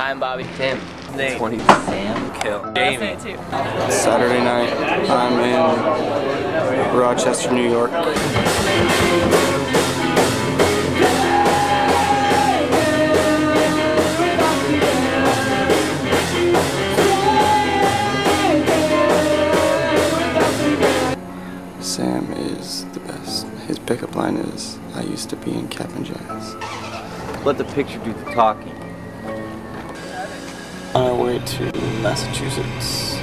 I'm Bobby. Tim. Nate. 20. Sam. Kill. Jamie. Saturday night, I'm in Rochester, New York. Sam is the best. His pickup line is, I used to be in Cap'n Jazz. Let the picture do the talking. On our way to Massachusetts.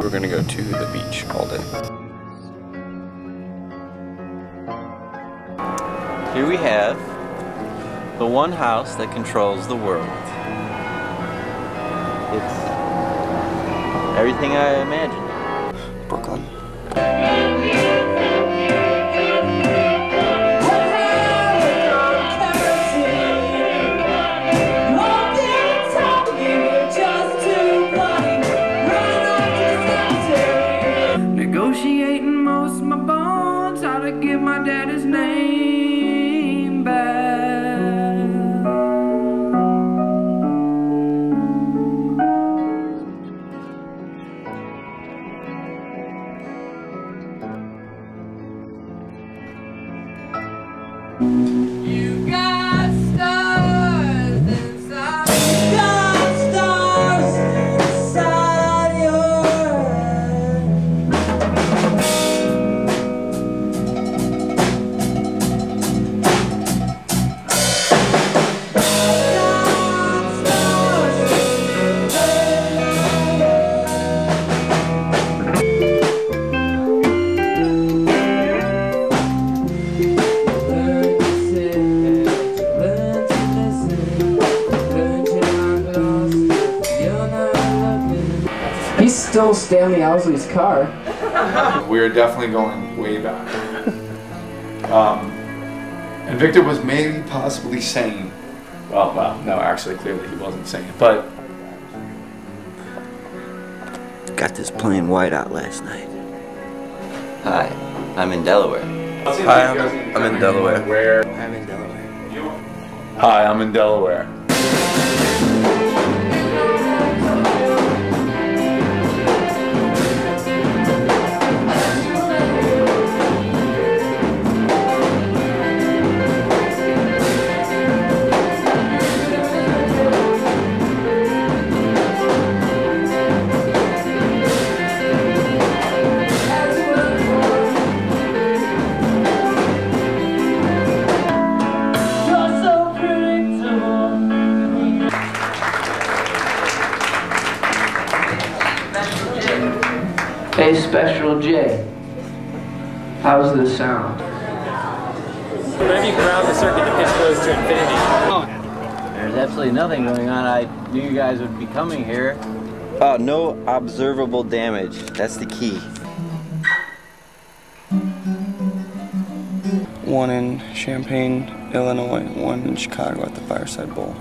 We're gonna go to the beach all day. Here we have the one house that controls the world. It's everything I imagined. Brooklyn. Negotiating most of my bonds, how to get my daddy's name back. You got stars inside. You got stars inside He's still Stanley Owsley's car. We're definitely going way back. And Victor was maybe possibly sane. Well, no, actually, clearly he wasn't sane, but... Got this plain white out last night. Hi, I'm in Delaware. Hi, I'm in Delaware. Where? I'm in Delaware. Hi, I'm in Delaware. Hey, Special J, how's the sound? Whenever you ground the circuit, the pitch goes to infinity. There's absolutely nothing going on. I knew you guys would be coming here. No observable damage. That's the key. One in Champaign, Illinois, one in Chicago at the Fireside Bowl.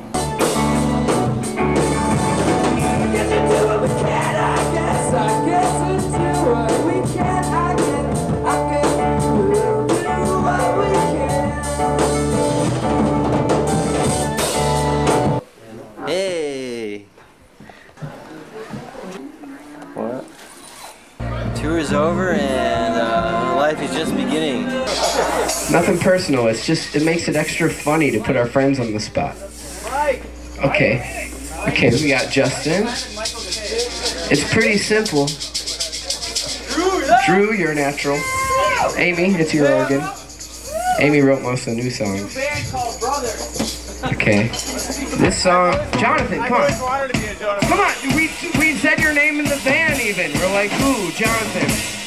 Tour is over and life is just beginning. Nothing personal, it's just, it makes it extra funny to put our friends on the spot. Okay, we got Justin. It's pretty simple. Drew, you're a natural. Amy, it's your organ. Amy wrote most of the new songs. Okay. This song, Jonathan, come on. Come on, we said your name in the van even. We're like, ooh, Jonathan.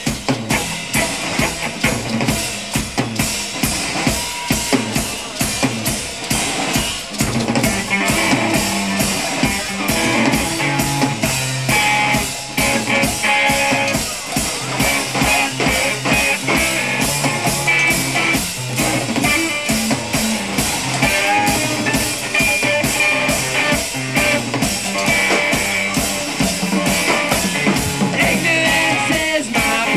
Ignorance is my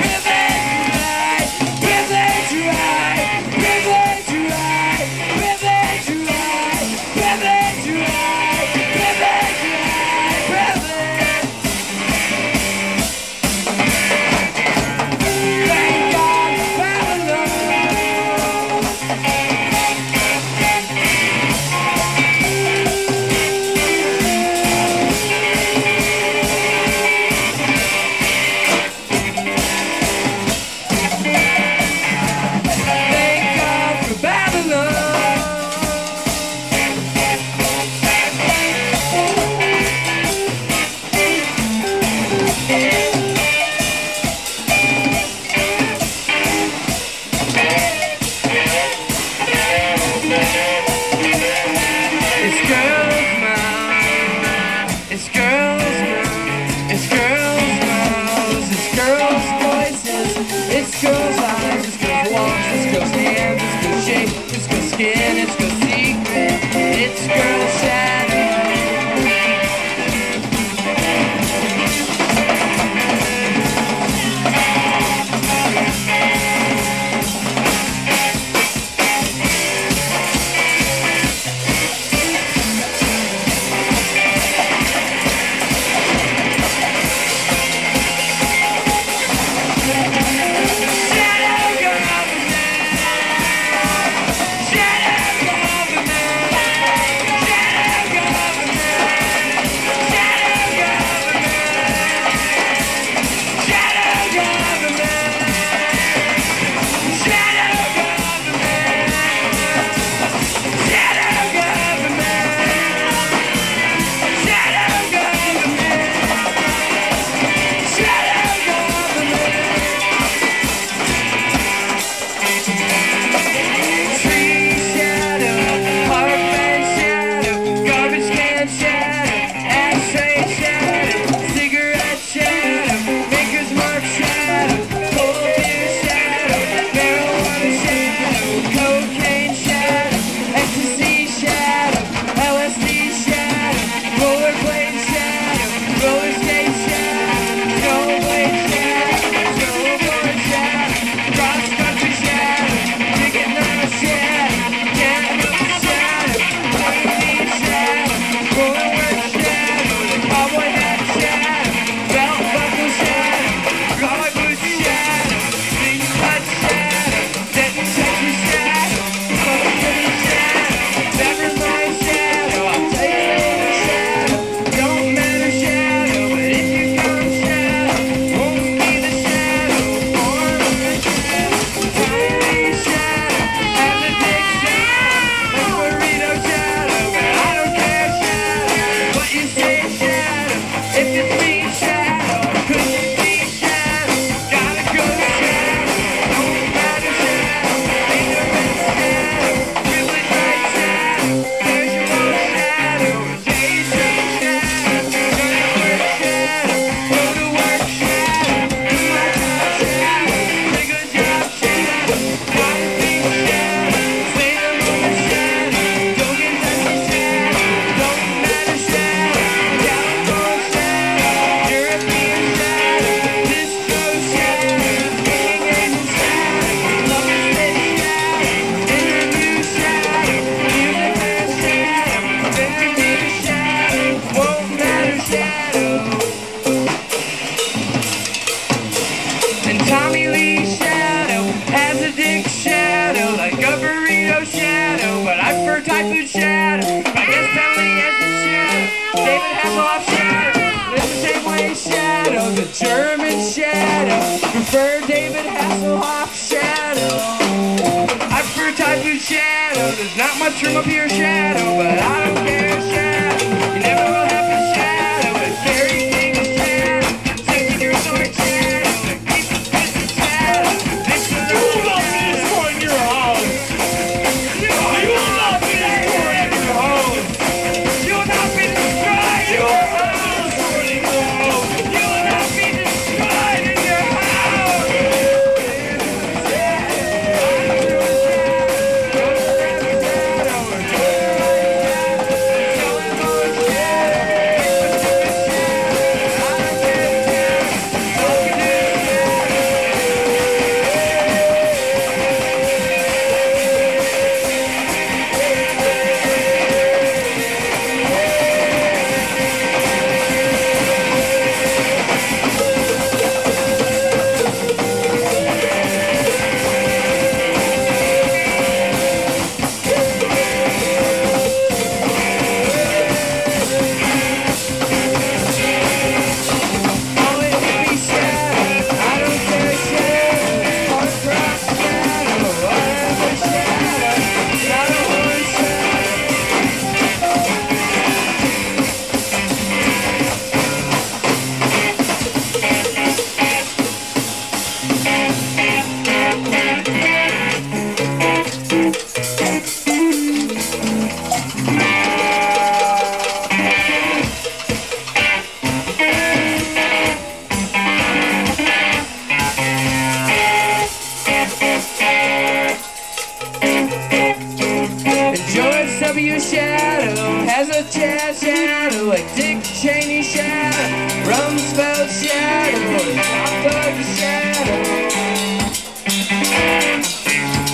over your shadow has a jazz shadow, a Dick Cheney shadow, Rumsfeld shadow, a Hopper shadow.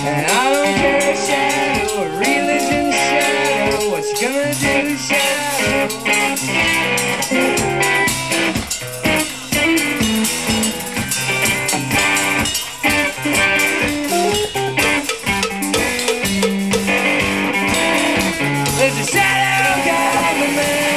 And I don't care a shadow, a religion shadow, what you gonna do shadow? Shadow government.